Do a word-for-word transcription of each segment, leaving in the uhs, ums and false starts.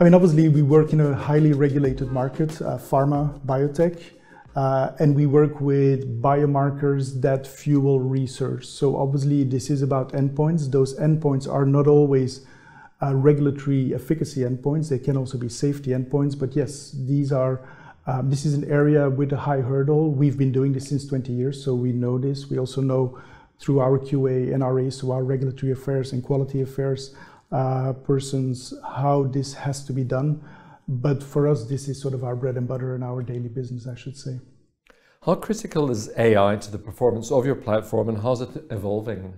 I mean, obviously, we work in a highly regulated market, uh, pharma, biotech, uh, and we work with biomarkers that fuel research. So obviously, this is about endpoints. Those endpoints are not always uh, regulatory efficacy endpoints. They can also be safety endpoints. But yes, these are. Um, this is an area with a high hurdle. We've been doing this since twenty years, so we know this. We also know through our Q A and R A, so our regulatory affairs and quality affairs uh, persons, how this has to be done. But for us, this is sort of our bread and butter and our daily business, I should say. How critical is A I to the performance of your platform, and how's it evolving?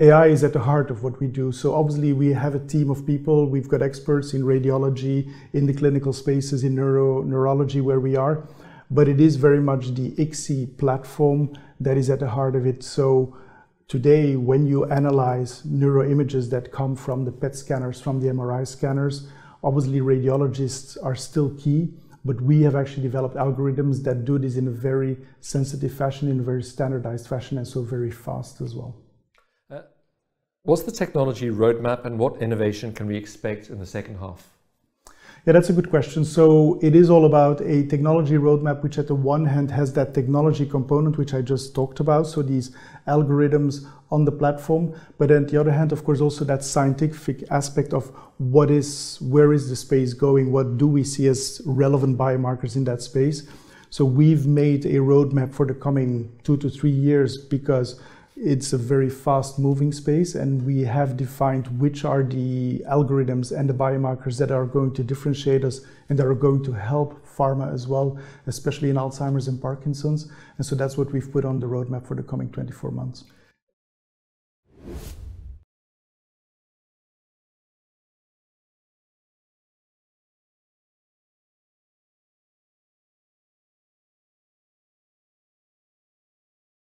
A I is at the heart of what we do. So obviously we have a team of people. We've got experts in radiology, in the clinical spaces, in neuro, neurology where we are. But it is very much the I X I platform that is at the heart of it. So today, when you analyze neuroimages that come from the P E T scanners, from the M R I scanners, obviously radiologists are still key. But we have actually developed algorithms that do this in a very sensitive fashion, in a very standardized fashion, and so very fast as well. Uh, what's the technology roadmap, and what innovation can we expect in the second half? Yeah, that's a good question. So it is all about a technology roadmap, which at the one hand has that technology component, which I just talked about. So these algorithms on the platform, but on the other hand, of course, also that scientific aspect of what is, where is the space going? What do we see as relevant biomarkers in that space? So we've made a roadmap for the coming two to three years because it's a very fast moving space, and we have defined which are the algorithms and the biomarkers that are going to differentiate us and that are going to help pharma as well, especially in Alzheimer's and Parkinson's. And so that's what we've put on the roadmap for the coming twenty-four months.